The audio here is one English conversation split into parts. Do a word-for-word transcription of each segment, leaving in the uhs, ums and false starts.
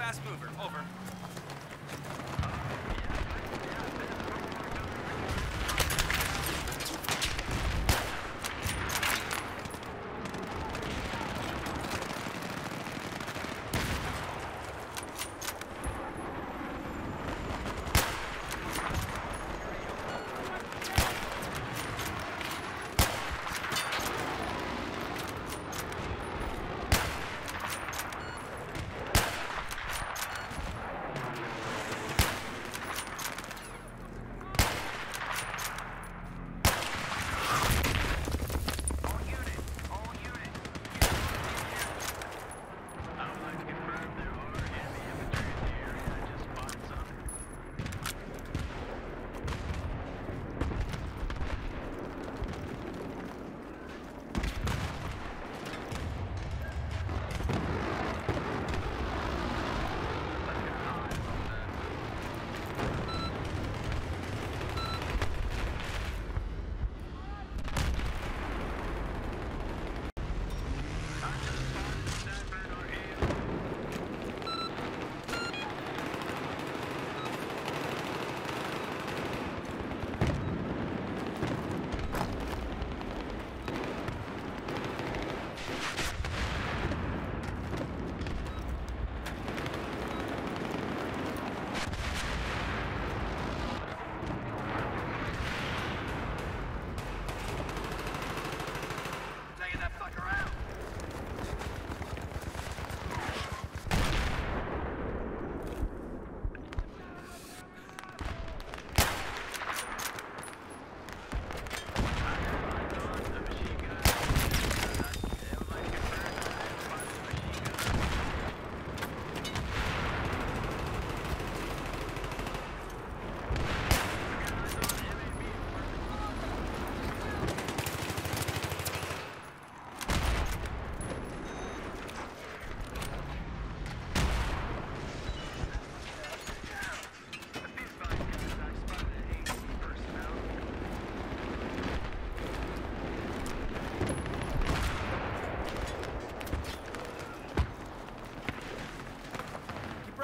fast mover. Over.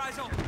Eyes open.